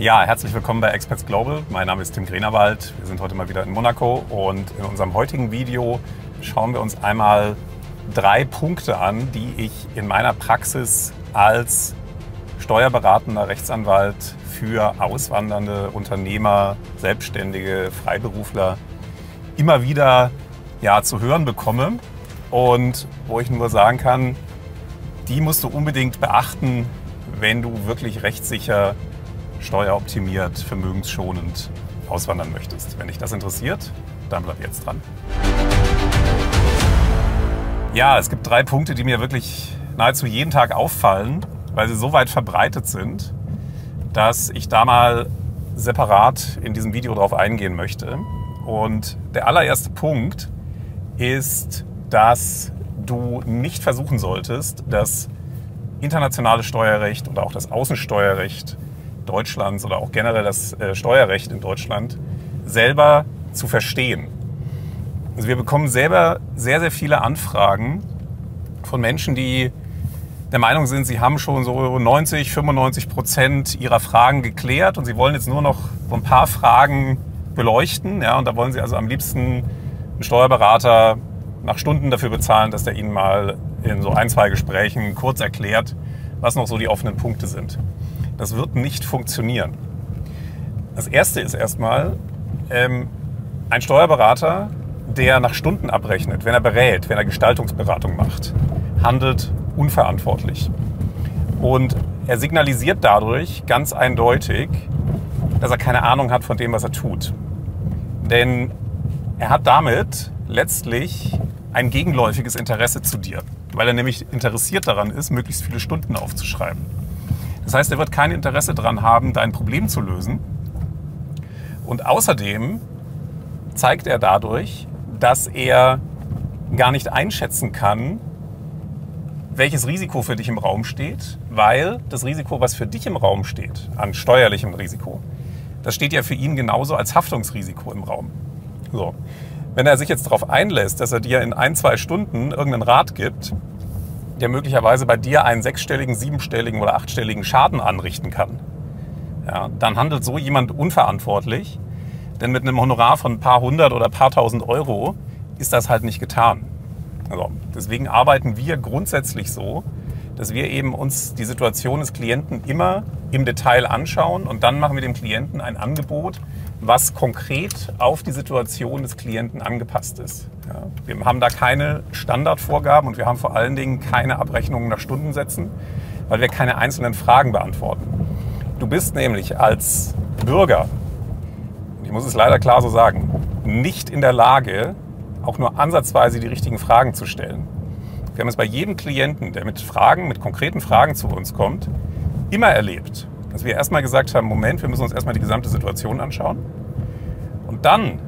Ja, herzlich willkommen bei ExpatsGlobal. Mein Name ist Tim Greenawalt. Wir sind heute mal wieder in Monaco und in unserem heutigen Video schauen wir uns einmal 3 Punkte an, die ich in meiner Praxis als steuerberatender Rechtsanwalt für auswandernde Unternehmer, Selbstständige, Freiberufler immer wieder zu hören bekomme und wo ich nur sagen kann, die musst du unbedingt beachten, wenn du wirklich rechtssicher, steueroptimiert, vermögensschonend auswandern möchtest. Wenn dich das interessiert, dann bleib jetzt dran. Ja, es gibt 3 Punkte, die mir wirklich nahezu jeden Tag auffallen, weil sie so weit verbreitet sind, dass ich da mal separat in diesem Video drauf eingehen möchte. Und der allererste Punkt ist, dass du nicht versuchen solltest, das internationale Steuerrecht oder auch das Außensteuerrecht Deutschlands oder auch generell das Steuerrecht in Deutschland selber zu verstehen. Also wir bekommen selber sehr, sehr viele Anfragen von Menschen, die der Meinung sind, sie haben schon so 90–95% ihrer Fragen geklärt und sie wollen jetzt nur noch so ein paar Fragen beleuchten. Ja, und da wollen sie also am liebsten einen Steuerberater nach Stunden dafür bezahlen, dass der ihnen mal in so 1–2 Gesprächen kurz erklärt, was noch so die offenen Punkte sind. Das wird nicht funktionieren. Das Erste ist erstmal, ein Steuerberater, der nach Stunden abrechnet, wenn er berät, wenn er Gestaltungsberatung macht, handelt unverantwortlich. Und er signalisiert dadurch ganz eindeutig, dass er keine Ahnung hat von dem, was er tut. Denn er hat damit letztlich ein gegenläufiges Interesse zu dir, weil er nämlich interessiert daran ist, möglichst viele Stunden aufzuschreiben. Das heißt, er wird kein Interesse daran haben, dein Problem zu lösen. Und außerdem zeigt er dadurch, dass er gar nicht einschätzen kann, welches Risiko für dich im Raum steht, weil das Risiko, was für dich im Raum steht, an steuerlichem Risiko, das steht ja für ihn genauso als Haftungsrisiko im Raum. So. Wenn er sich jetzt darauf einlässt, dass er dir in 1–2 Stunden irgendeinen Rat gibt, der möglicherweise bei dir einen 6-stelligen, 7-stelligen oder 8-stelligen Schaden anrichten kann, ja, dann handelt so jemand unverantwortlich, denn mit einem Honorar von ein paar hundert oder ein paar tausend Euro ist das halt nicht getan. Also deswegen arbeiten wir grundsätzlich so, dass wir eben uns die Situation des Klienten immer im Detail anschauen und dann machen wir dem Klienten ein Angebot, was konkret auf die Situation des Klienten angepasst ist. Ja, wir haben da keine Standardvorgaben und wir haben vor allen Dingen keine Abrechnungen nach Stundensätzen, weil wir keine einzelnen Fragen beantworten. Du bist nämlich als Bürger, ich muss es leider klar so sagen, nicht in der Lage, auch nur ansatzweise die richtigen Fragen zu stellen. Wir haben es bei jedem Klienten, der mit Fragen, mit konkreten Fragen zu uns kommt, immer erlebt, dass wir erstmal gesagt haben, Moment, wir müssen uns erstmal die gesamte Situation anschauen. Und dann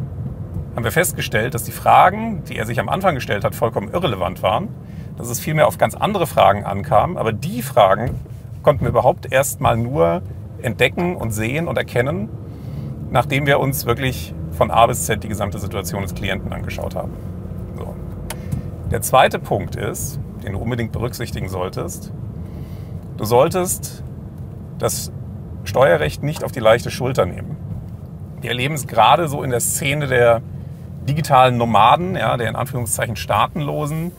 haben wir festgestellt, dass die Fragen, die er sich am Anfang gestellt hat, vollkommen irrelevant waren, dass es vielmehr auf ganz andere Fragen ankam. Aber die Fragen konnten wir überhaupt erstmal nur entdecken und sehen und erkennen, nachdem wir uns wirklich von A bis Z die gesamte Situation des Klienten angeschaut haben. So. Der zweite Punkt ist, den du unbedingt berücksichtigen solltest, du solltest das Steuerrecht nicht auf die leichte Schulter nehmen. Wir erleben es gerade so in der Szene der digitalen Nomaden, ja, der in Anführungszeichen Staatenlosen,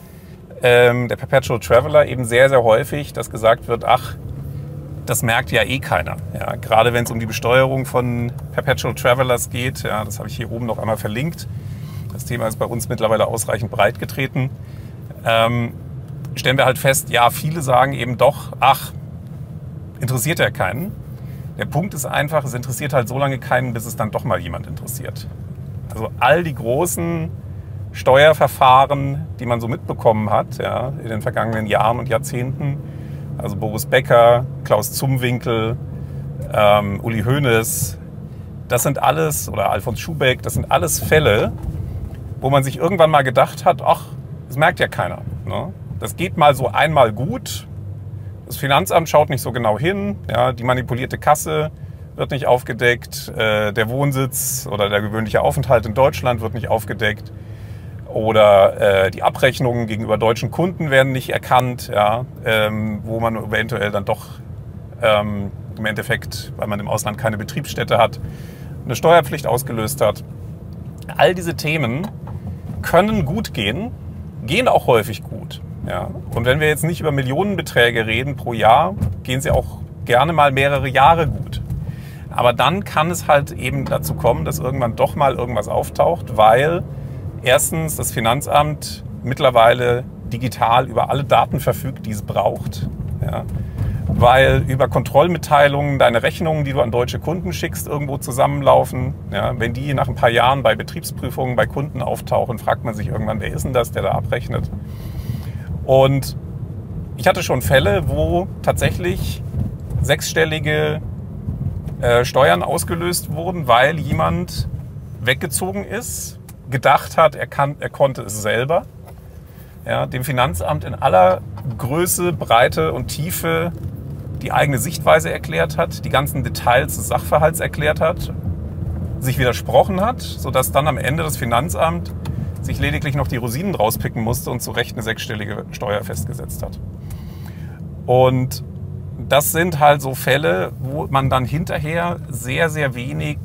der Perpetual Traveler, eben sehr, sehr häufig, dass gesagt wird, ach, das merkt ja eh keiner. Ja, gerade wenn es um die Besteuerung von Perpetual Travelers geht, ja, das habe ich hier oben noch einmal verlinkt. Das Thema ist bei uns mittlerweile ausreichend breit getreten. Stellen wir halt fest, ja, viele sagen eben doch, ach, interessiert ja keinen. Der Punkt ist einfach, es interessiert halt so lange keinen, bis es dann doch mal jemand interessiert. Also all die großen Steuerverfahren, die man so mitbekommen hat, ja, in den vergangenen Jahren und Jahrzehnten, also Boris Becker, Klaus Zumwinkel, Uli Hoeneß, das sind alles, oder Alfons Schuhbeck, das sind alles Fälle, wo man sich irgendwann mal gedacht hat, ach, das merkt ja keiner, ne? Das geht mal so einmal gut. Das Finanzamt schaut nicht so genau hin, ja, die manipulierte Kasse wird nicht aufgedeckt, der Wohnsitz oder der gewöhnliche Aufenthalt in Deutschland wird nicht aufgedeckt oder die Abrechnungen gegenüber deutschen Kunden werden nicht erkannt, ja, wo man eventuell dann doch im Endeffekt, weil man im Ausland keine Betriebsstätte hat, eine Steuerpflicht ausgelöst hat. All diese Themen können gut gehen, gehen auch häufig gut. Ja. Und wenn wir jetzt nicht über Millionenbeträge reden pro Jahr, gehen sie auch gerne mal mehrere Jahre gut. Aber dann kann es halt eben dazu kommen, dass irgendwann doch mal irgendwas auftaucht, weil erstens das Finanzamt mittlerweile digital über alle Daten verfügt, die es braucht. Ja. Weil über Kontrollmitteilungen deine Rechnungen, die du an deutsche Kunden schickst, irgendwo zusammenlaufen. Ja, wenn die nach ein paar Jahren bei Betriebsprüfungen bei Kunden auftauchen, fragt man sich irgendwann, wer ist denn das, der da abrechnet? Und ich hatte schon Fälle, wo tatsächlich sechsstellige Steuern ausgelöst wurden, weil jemand weggezogen ist, gedacht hat, er konnte es selber. Ja, dem Finanzamt in aller Größe, Breite und Tiefe die eigene Sichtweise erklärt hat, die ganzen Details des Sachverhalts erklärt hat, sich widersprochen hat, sodass dann am Ende das Finanzamt sich lediglich noch die Rosinen rauspicken musste und zu Recht eine sechsstellige Steuer festgesetzt hat. Und das sind halt so Fälle, wo man dann hinterher sehr, sehr wenig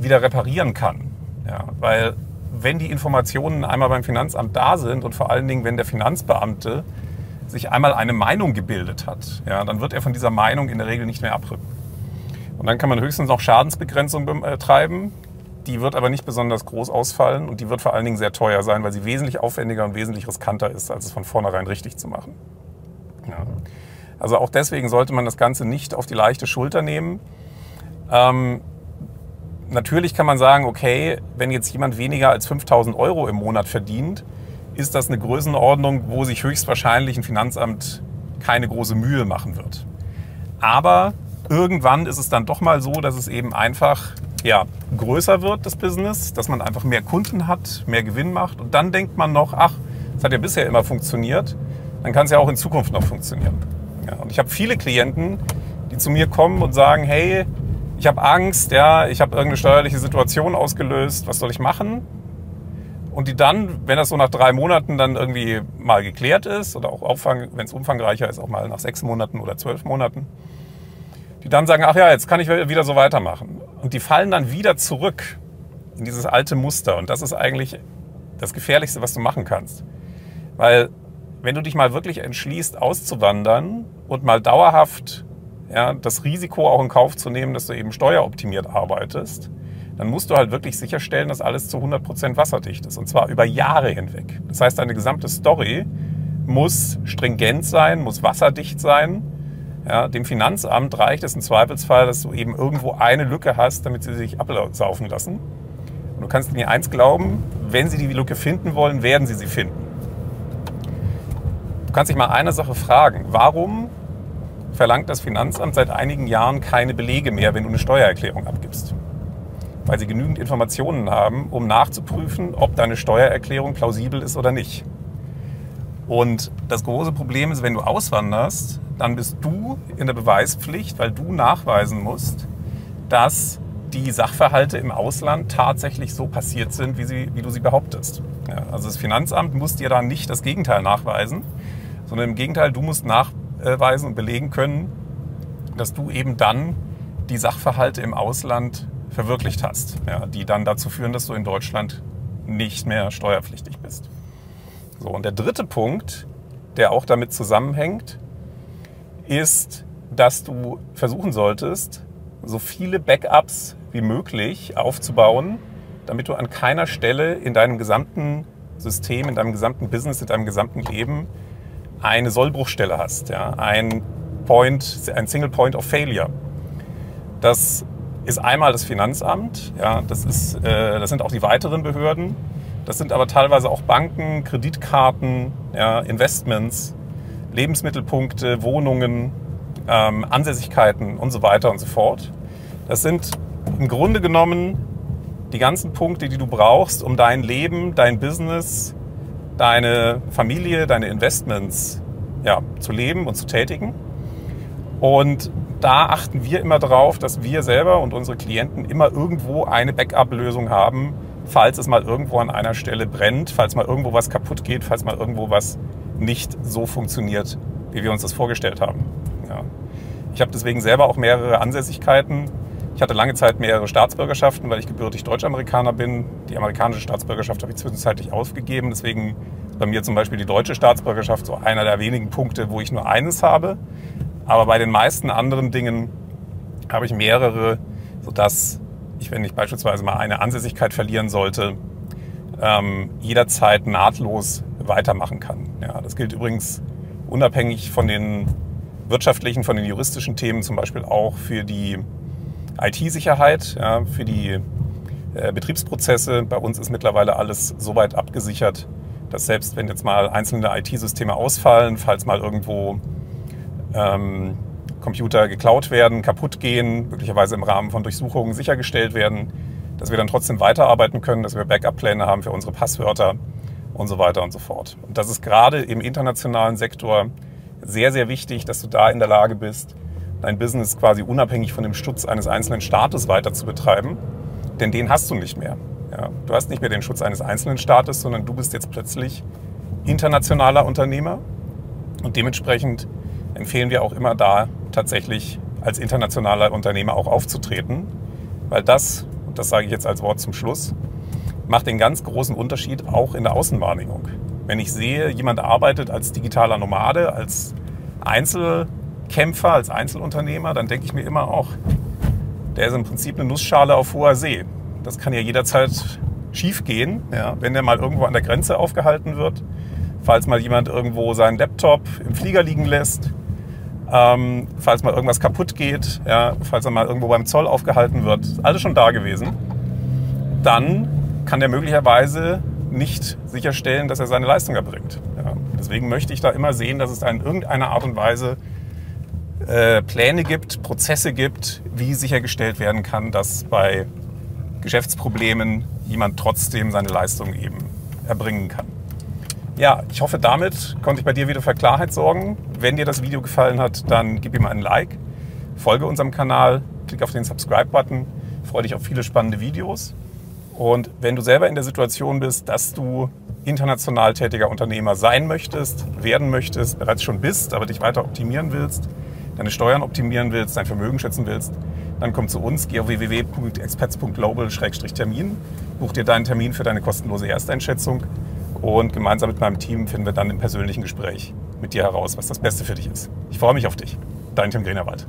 wieder reparieren kann. Ja, weil wenn die Informationen einmal beim Finanzamt da sind und vor allen Dingen, wenn der Finanzbeamte sich einmal eine Meinung gebildet hat, ja, dann wird er von dieser Meinung in der Regel nicht mehr abrücken. Und dann kann man höchstens noch Schadensbegrenzung betreiben. Die wird aber nicht besonders groß ausfallen und die wird vor allen Dingen sehr teuer sein, weil sie wesentlich aufwendiger und wesentlich riskanter ist, als es von vornherein richtig zu machen. Ja. Also auch deswegen sollte man das Ganze nicht auf die leichte Schulter nehmen. Natürlich kann man sagen, okay, wenn jetzt jemand weniger als 5.000 € im Monat verdient, ist das eine Größenordnung, wo sich höchstwahrscheinlich ein Finanzamt keine große Mühe machen wird. Aber irgendwann ist es dann doch mal so, dass es eben einfach ja, größer wird, das Business, dass man einfach mehr Kunden hat, mehr Gewinn macht. Und dann denkt man noch, ach, das hat ja bisher immer funktioniert, dann kann es ja auch in Zukunft noch funktionieren. Ja, und ich habe viele Klienten, die zu mir kommen und sagen, hey, ich habe Angst, ja, ich habe irgendeine steuerliche Situation ausgelöst, was soll ich machen? Und die dann, wenn das so nach 3 Monaten dann irgendwie mal geklärt ist oder auch wenn es umfangreicher ist, auch mal nach 6 Monaten oder 12 Monaten, die dann sagen, ach ja, jetzt kann ich wieder so weitermachen. Und die fallen dann wieder zurück in dieses alte Muster. Und das ist eigentlich das Gefährlichste, was du machen kannst. Weil wenn du dich mal wirklich entschließt, auszuwandern und mal dauerhaft ja, das Risiko auch in Kauf zu nehmen, dass du eben steueroptimiert arbeitest, dann musst du halt wirklich sicherstellen, dass alles zu 100% wasserdicht ist. Und zwar über Jahre hinweg. Das heißt, deine gesamte Story muss stringent sein, muss wasserdicht sein. Ja, dem Finanzamt reicht es im Zweifelsfall, dass du eben irgendwo eine Lücke hast, damit sie sich ablaufen lassen. Und du kannst mir eins glauben, wenn sie die Lücke finden wollen, werden sie sie finden. Du kannst dich mal eine Sache fragen. Warum verlangt das Finanzamt seit einigen Jahren keine Belege mehr, wenn du eine Steuererklärung abgibst? Weil sie genügend Informationen haben, um nachzuprüfen, ob deine Steuererklärung plausibel ist oder nicht. Und das große Problem ist, wenn du auswanderst, dann bist du in der Beweispflicht, weil du nachweisen musst, dass die Sachverhalte im Ausland tatsächlich so passiert sind, wie du sie behauptest. Ja, also das Finanzamt muss dir da nicht das Gegenteil nachweisen, sondern im Gegenteil, du musst nachweisen und belegen können, dass du eben dann die Sachverhalte im Ausland verwirklicht hast, ja, die dann dazu führen, dass du in Deutschland nicht mehr steuerpflichtig bist. So, und der dritte Punkt, der auch damit zusammenhängt, ist, dass du versuchen solltest, so viele Backups wie möglich aufzubauen, damit du an keiner Stelle in deinem gesamten System, in deinem gesamten Business, in deinem gesamten Leben eine Sollbruchstelle hast, ja? Ein Single Point of Failure. Das ist einmal das Finanzamt, ja? Das sind auch die weiteren Behörden, das sind aber teilweise auch Banken, Kreditkarten, ja? Investments, Lebensmittelpunkte, Wohnungen, Ansässigkeiten und so weiter und so fort. Das sind im Grunde genommen die ganzen Punkte, die du brauchst, um dein Leben, dein Business, deine Familie, deine Investments ja, zu leben und zu tätigen. Und da achten wir immer drauf, dass wir selber und unsere Klienten immer irgendwo eine Backup-Lösung haben, falls es mal irgendwo an einer Stelle brennt, falls mal irgendwo was kaputt geht, falls mal irgendwo was nicht so funktioniert, wie wir uns das vorgestellt haben. Ja. Ich habe deswegen selber auch mehrere Ansässigkeiten. Ich hatte lange Zeit mehrere Staatsbürgerschaften, weil ich gebürtig Deutsch-Amerikaner bin. Die amerikanische Staatsbürgerschaft habe ich zwischenzeitlich aufgegeben. Deswegen ist bei mir zum Beispiel die deutsche Staatsbürgerschaft so einer der wenigen Punkte, wo ich nur eines habe. Aber bei den meisten anderen Dingen habe ich mehrere, sodass ich, wenn ich beispielsweise mal eine Ansässigkeit verlieren sollte, jederzeit nahtlos weitermachen kann. Ja, das gilt übrigens unabhängig von den wirtschaftlichen, von den juristischen Themen, zum Beispiel auch für die IT-Sicherheit, ja, für die Betriebsprozesse. Bei uns ist mittlerweile alles so weit abgesichert, dass selbst wenn jetzt mal einzelne IT-Systeme ausfallen, falls mal irgendwo Computer geklaut werden, kaputt gehen, möglicherweise im Rahmen von Durchsuchungen sichergestellt werden, dass wir dann trotzdem weiterarbeiten können, dass wir Backup-Pläne haben für unsere Passwörter und so weiter und so fort. Und das ist gerade im internationalen Sektor sehr, sehr wichtig, dass du da in der Lage bist, dein Business quasi unabhängig von dem Schutz eines einzelnen Staates weiter zu betreiben, denn den hast du nicht mehr. Ja, du hast nicht mehr den Schutz eines einzelnen Staates, sondern du bist jetzt plötzlich internationaler Unternehmer und dementsprechend empfehlen wir auch immer da tatsächlich als internationaler Unternehmer auch aufzutreten, weil das, und das sage ich jetzt als Wort zum Schluss, macht den ganz großen Unterschied auch in der Außenwahrnehmung. Wenn ich sehe, jemand arbeitet als digitaler Nomade, als Einzelkämpfer, als Einzelunternehmer, dann denke ich mir immer auch, der ist im Prinzip eine Nussschale auf hoher See. Das kann ja jederzeit schief gehen, ja, wenn der mal irgendwo an der Grenze aufgehalten wird, falls mal jemand irgendwo seinen Laptop im Flieger liegen lässt, falls mal irgendwas kaputt geht, ja, falls er mal irgendwo beim Zoll aufgehalten wird, alles schon da gewesen, dann kann der möglicherweise nicht sicherstellen, dass er seine Leistung erbringt. Ja, deswegen möchte ich da immer sehen, dass es da in irgendeiner Art und Weise Pläne gibt, Prozesse gibt, wie sichergestellt werden kann, dass bei Geschäftsproblemen jemand trotzdem seine Leistung eben erbringen kann. Ja, ich hoffe, damit konnte ich bei dir wieder für Klarheit sorgen. Wenn dir das Video gefallen hat, dann gib ihm einen Like, folge unserem Kanal, klick auf den Subscribe-Button, freue dich auf viele spannende Videos. Und wenn du selber in der Situation bist, dass du international tätiger Unternehmer sein möchtest, werden möchtest, bereits schon bist, aber dich weiter optimieren willst, deine Steuern optimieren willst, dein Vermögen schützen willst, dann komm zu uns, geh auf www.expats.global/termin, buch dir deinen Termin für deine kostenlose Ersteinschätzung. Und gemeinsam mit meinem Team finden wir dann im persönlichen Gespräch mit dir heraus, was das Beste für dich ist. Ich freue mich auf dich. Dein Tim Greenawalt.